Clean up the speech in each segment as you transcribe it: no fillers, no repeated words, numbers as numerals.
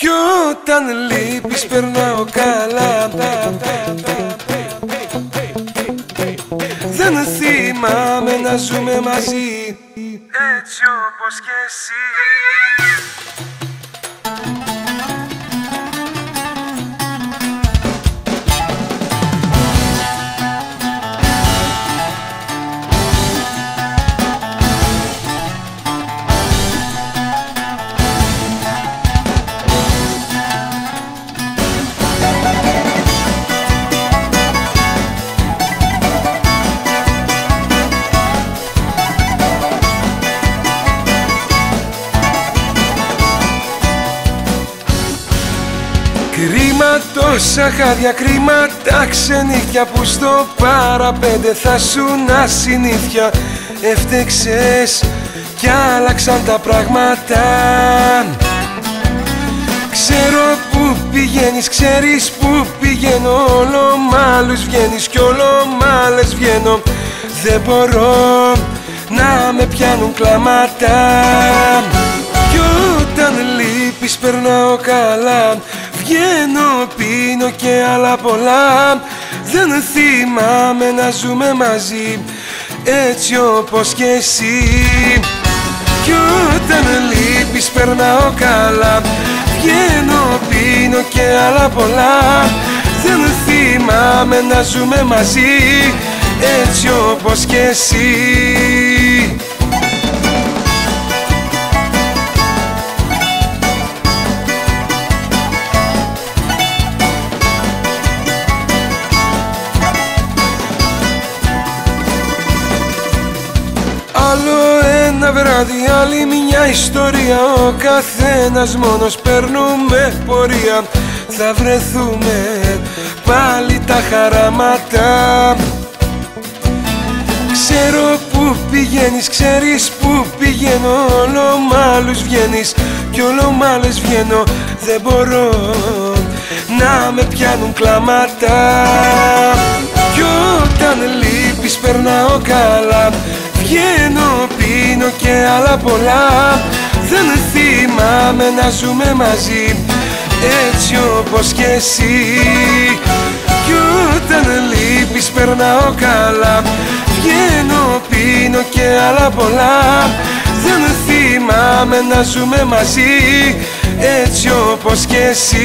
Κι όταν λείπεις περνάω καλά. Δεν θυμάμαι να ζούμε μαζί έτσι όπως και εσύ. Κρίμα τόσα χάδια, κρίμα τα ξενύχια που στο παραπέντε θα σου να συνήθεια. Έφτεξες κι άλλαξαν τα πράγματα. Ξέρω που πηγαίνεις, ξέρεις που πηγαίνω. Όλο μ' άλλους βγαίνεις κι όλο μ' άλλες βγαίνω. Δεν μπορώ να με πιάνουν κλάματα. Κι όταν λείπεις περνάω καλά. Βγαίνω, πίνω και άλλα πολλά. Δεν θυμάμαι να ζούμε μαζί έτσι όπως και εσύ. Κι όταν λείπεις περνάω καλά. Βγαίνω, πίνω και άλλα πολλά. Δεν θυμάμαι να ζούμε μαζί έτσι όπως και εσύ. Άλλο ένα βράδυ, άλλη μια ιστορία. Ο καθένας μόνος παίρνουμε πορεία. Θα βρεθούμε πάλι τα χαράματα. Ξέρω που πηγαίνεις, ξέρεις που πηγαίνω. Όλο μ' άλλους βγαίνεις κι όλο μ' άλλες βγαίνω. Δεν μπορώ να με πιάνουν κλάματα. Κι όταν λείπεις περνάω καλά. Βγαίνω, πίνω και άλλα πολλά. Δεν θυμάμαι να ζούμε μαζί έτσι όπως και εσύ. Κι όταν λείπεις περνάω καλά. Βγαίνω, πίνω και άλλα πολλά. Δεν θυμάμαι να ζούμε μαζί έτσι όπως και εσύ.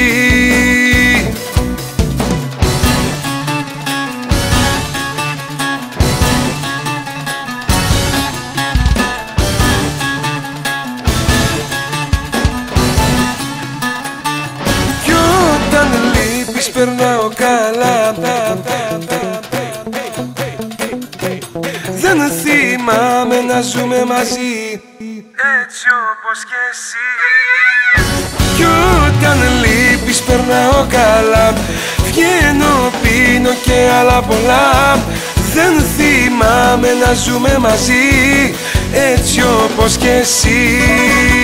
Περνάω καλά. Δεν θυμάμαι να ζούμε μαζί έτσι όπως και εσύ. Κι όταν λείπεις περνάω καλά. Βγαίνω, πίνω και άλλα πολλά. Δεν θυμάμαι να ζούμε μαζί έτσι όπως και εσύ.